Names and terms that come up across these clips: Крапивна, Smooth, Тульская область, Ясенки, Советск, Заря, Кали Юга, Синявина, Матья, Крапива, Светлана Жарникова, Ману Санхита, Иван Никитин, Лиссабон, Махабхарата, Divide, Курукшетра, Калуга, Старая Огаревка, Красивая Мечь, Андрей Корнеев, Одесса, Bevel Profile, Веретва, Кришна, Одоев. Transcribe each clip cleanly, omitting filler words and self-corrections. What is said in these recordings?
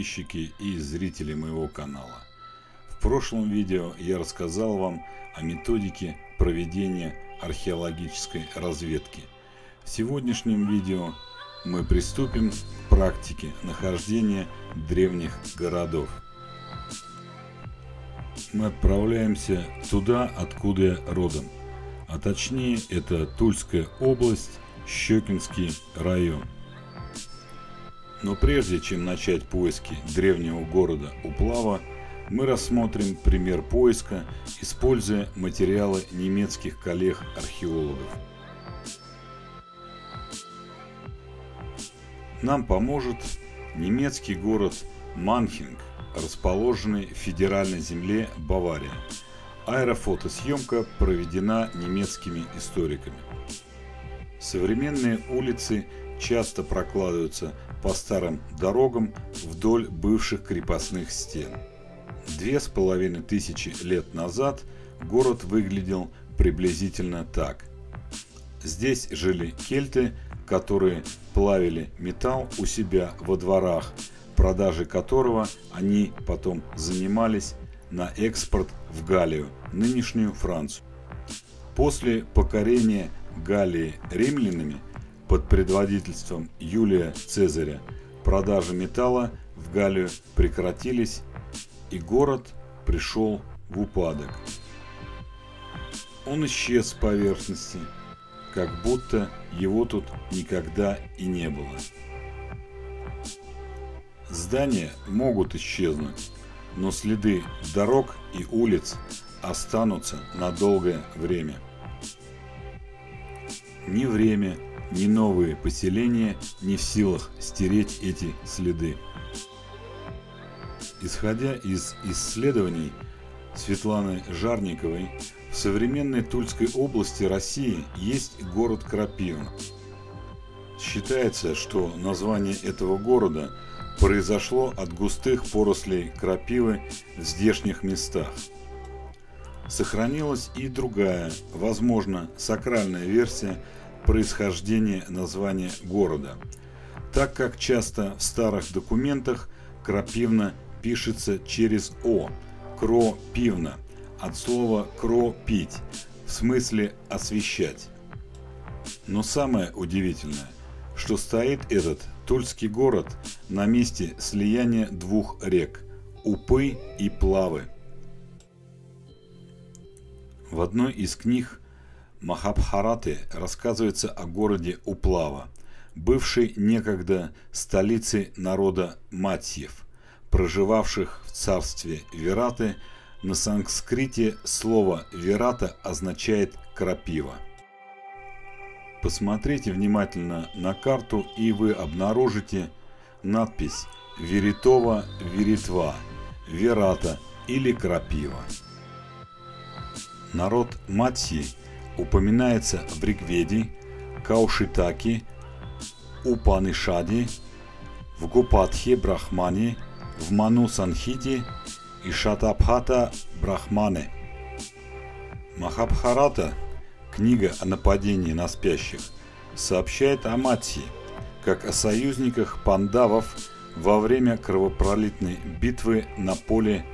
подписчики и зрители моего канала. В прошлом видео я рассказал вам о методике проведения археологической разведки. В сегодняшнем видео мы приступим к практике нахождения древних городов. Мы отправляемся туда, откуда я родом, а точнее это Тульская область, Щекинский район. Но прежде чем начать поиски древнего города Уплава, мы рассмотрим пример поиска, используя материалы немецких коллег-археологов. Нам поможет немецкий город Манхинг, расположенный в федеральной земле Бавария. Аэрофотосъемка проведена немецкими историками. Современные улицы часто прокладываются по старым дорогам вдоль бывших крепостных стен. 2500 лет назад город выглядел приблизительно так. Здесь жили кельты, которые плавили металл у себя во дворах, продажей которого они потом занимались на экспорт в Галлию, нынешнюю Францию. После покорения Галлии римлянами под предводительством Юлия Цезаря продажи металла в Галлию прекратились, и город пришел в упадок. Он исчез с поверхности, как будто его тут никогда и не было. Здания могут исчезнуть, но следы дорог и улиц останутся на долгое время. Ни время, ни новые поселения не в силах стереть эти следы. Исходя из исследований Светланы Жарниковой, в современной Тульской области России есть город Крапивна. Считается, что название этого города произошло от густых порослей крапивы в здешних местах. Сохранилась и другая, возможно, сакральная версия происхождения названия города, так как часто в старых документах Крапивна пишется через «о», «кро-пивна», от слова «кро-пить», в смысле «освещать». Но самое удивительное, что стоит этот тульский город на месте слияния двух рек – Упы и Плавы. В одной из книг Махабхараты рассказывается о городе Уплава, бывшей некогда столицей народа матьев, проживавших в царстве Вераты. На санскрите слово «верата» означает «крапива». Посмотрите внимательно на карту, и вы обнаружите надпись «Веретова», «Веретва», «Верата» или «Крапива». Народ матьи упоминается в Ригведе, Каушитаке, Упанишаде, в Гупатхе Брахмане, в Ману Санхите и Шатабхата Брахмане. Махабхарата, книга о нападении на спящих, сообщает о Матье как о союзниках пандавов во время кровопролитной битвы на поле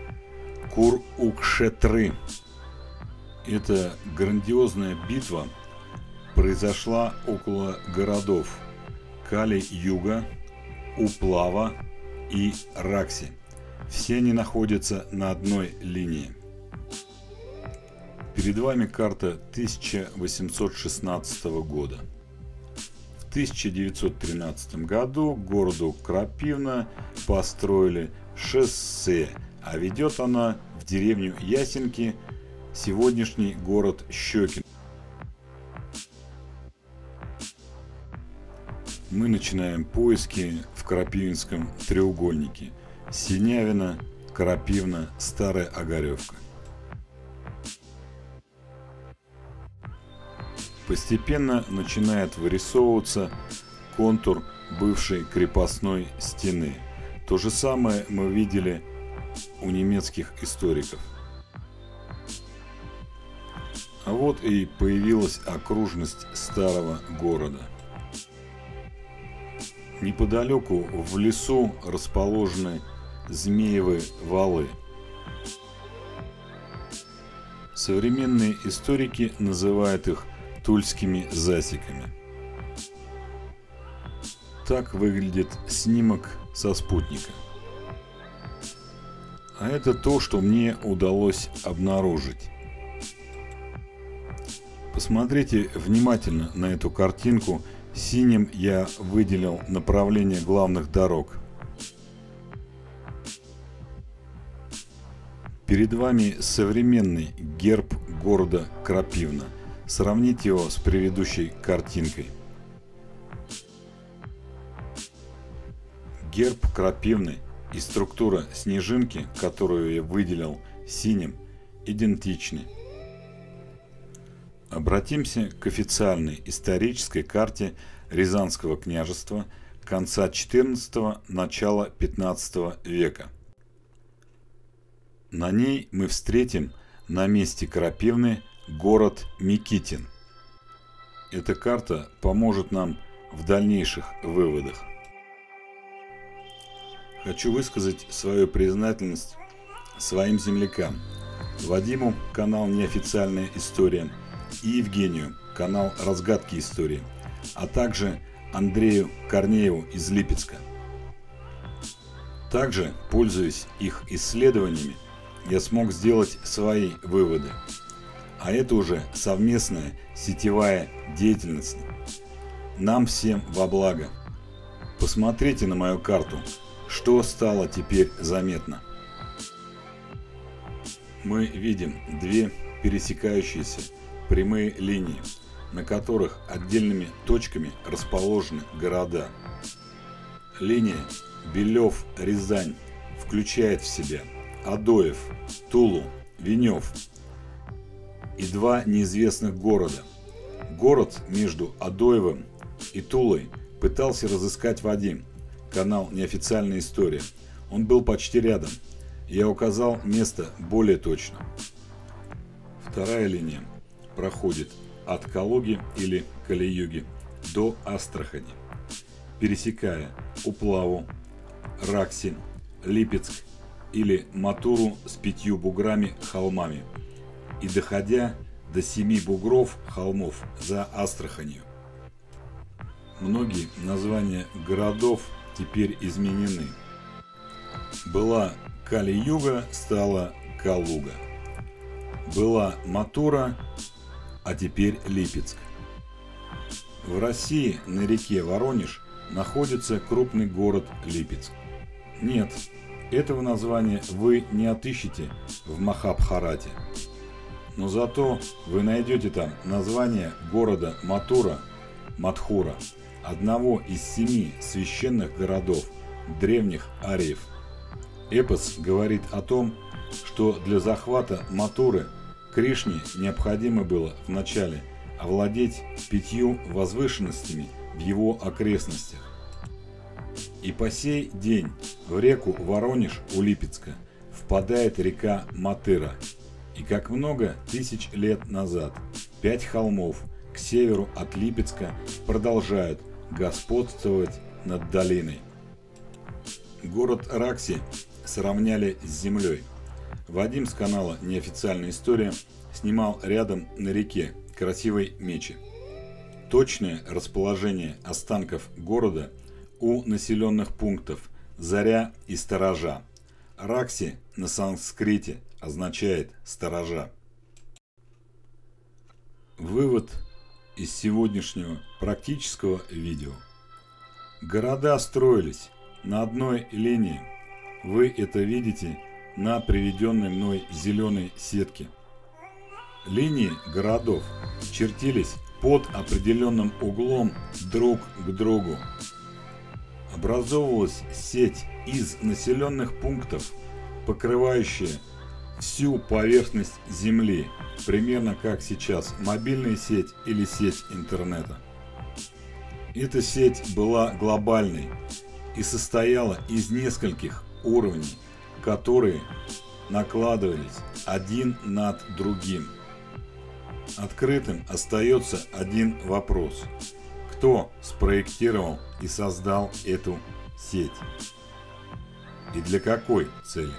Курукшетры. Эта грандиозная битва произошла около городов Кали Юга, Уплава и Ракси. Все они находятся на одной линии. Перед вами карта 1816 года. В 1913 году к городу Крапивна построили шоссе, а ведет она в деревню Ясенки, сегодняшний город Щекин. Мы начинаем поиски в Крапивинском треугольнике. Синявина, Крапивна, Старая Огаревка. Постепенно начинает вырисовываться контур бывшей крепостной стены. То же самое мы видели у немецких историков. А вот и появилась окружность старого города. Неподалеку в лесу расположены змеевы валы. Современные историки называют их тульскими засеками. Так выглядит снимок со спутника. А это то, что мне удалось обнаружить. Посмотрите внимательно на эту картинку. Синим я выделил направление главных дорог. Перед вами современный герб города Крапивна. Сравните его с предыдущей картинкой. Герб Крапивны и структура снежинки, которую я выделил синим, идентичны. Обратимся к официальной исторической карте Рязанского княжества конца XIV – начала XV века. На ней мы встретим на месте Крапивны город Микитин. Эта карта поможет нам в дальнейших выводах. Хочу высказать свою признательность своим землякам. Вадиму, канал «Неофициальная история», и Евгению, канал «Разгадки истории», а также Андрею Корнееву из Липецка. Также, пользуясь их исследованиями, я смог сделать свои выводы. А это уже совместная сетевая деятельность. Нам всем во благо. Посмотрите на мою карту, что стало теперь заметно. Мы видим две пересекающиеся прямые линии, на которых отдельными точками расположены города. Линия Белев-Рязань включает в себя Адоев, Тулу, Венев и два неизвестных города. Город между Адоевым и Тулой пытался разыскать Вадим, канал «Неофициальная история». Он был почти рядом. Я указал место более точно. Вторая линия проходит от Калуги или Кали Юги до Астрахани, пересекая Уплаву, Ракси, Липецк или Матуру с 5 буграми-холмами и доходя до 7 бугров-холмов за Астраханью. Многие названия городов теперь изменены. Была Кали Юга, стала Калуга. Была Матура, а теперь Липецк. В России на реке Воронеж находится крупный город Липецк. Нет, этого названия вы не отыщете в Махабхарате. Но зато вы найдете там название города Матура, Матхура, одного из 7 священных городов древних ариев. Эпос говорит о том, что для захвата Матуры Кришне необходимо было вначале овладеть 5 возвышенностями в его окрестностях. И по сей день в реку Воронеж у Липецка впадает река Матыра. И как много тысяч лет назад 5 холмов к северу от Липецка продолжают господствовать над долиной. Город Ракси сравняли с землей. Вадим с канала «Неофициальная история» снимал рядом на реке красивой мечи. Точное расположение останков города у населенных пунктов Заря и Сторожа. Ракси на санскрите означает «сторожа». Вывод из сегодняшнего практического видео. Города строились на одной линии. Вы это видите на приведенной мной зеленой сетке. Линии городов чертились под определенным углом друг к другу. Образовывалась сеть из населенных пунктов, покрывающая всю поверхность Земли, примерно как сейчас мобильная сеть или сеть интернета. Эта сеть была глобальной и состояла из нескольких уровней, которые накладывались один над другим. Открытым остается один вопрос: кто спроектировал и создал эту сеть? и для какой цели.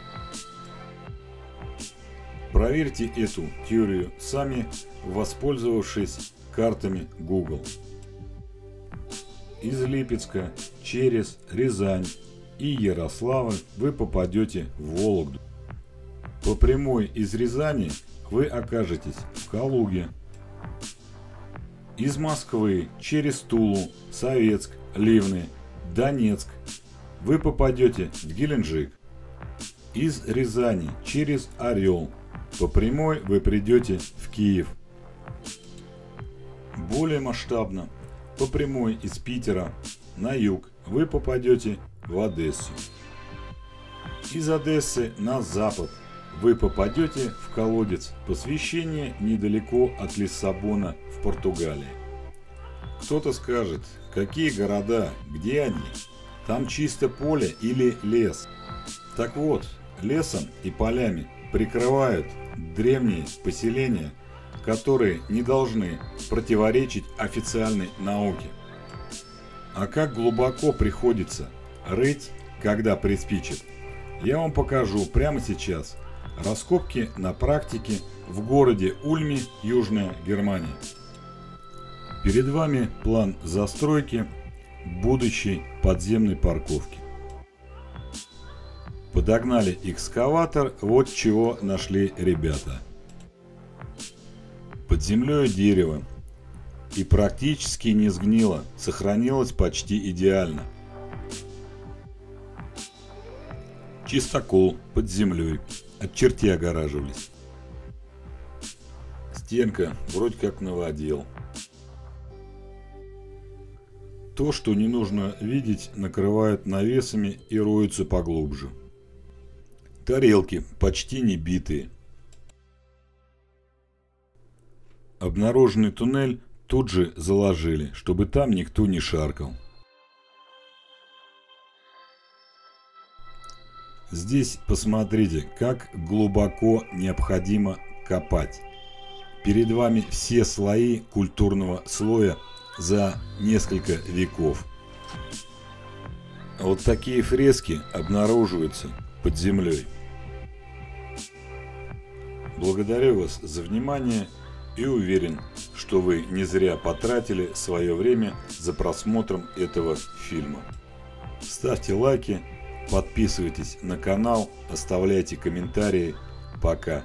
Проверьте эту теорию сами, воспользовавшись картами Google. Из Липецка через Рязань и Ярославль вы попадете в Вологду. По прямой из Рязани вы окажетесь в Калуге. Из Москвы через Тулу, Советск, Ливны, Донецк вы попадете в Геленджик. Из Рязани через Орел по прямой вы придете в Киев. Более масштабно по прямой из Питера на юг вы попадете в Одессу. Из Одессы на запад вы попадете в колодец посвящения недалеко от Лиссабона в Португалии. Кто-то скажет, какие города, где они? Там чисто поле или лес? Так вот, лесом и полями прикрывают древние поселения, которые не должны противоречить официальной науке. А как глубоко приходится рыть, когда приспичит, я вам покажу прямо сейчас. Раскопки на практике в городе Ульме, Южная Германия. Перед вами план застройки будущей подземной парковки. Подогнали экскаватор, вот чего нашли ребята. Под землей дерево. И практически не сгнило, сохранилось почти идеально. Чистокол под землей. От черти огораживались. Стенка вроде как новодел. То, что не нужно видеть, накрывают навесами и роются поглубже. Тарелки почти не битые. Обнаруженный туннель тут же заложили, чтобы там никто не шаркал. Здесь посмотрите, как глубоко необходимо копать. Перед вами все слои культурного слоя за несколько веков. Вот такие фрески обнаруживаются под землей. Благодарю вас за внимание и уверен, что вы не зря потратили свое время за просмотром этого фильма. Ставьте лайки. Подписывайтесь на канал, оставляйте комментарии. Пока!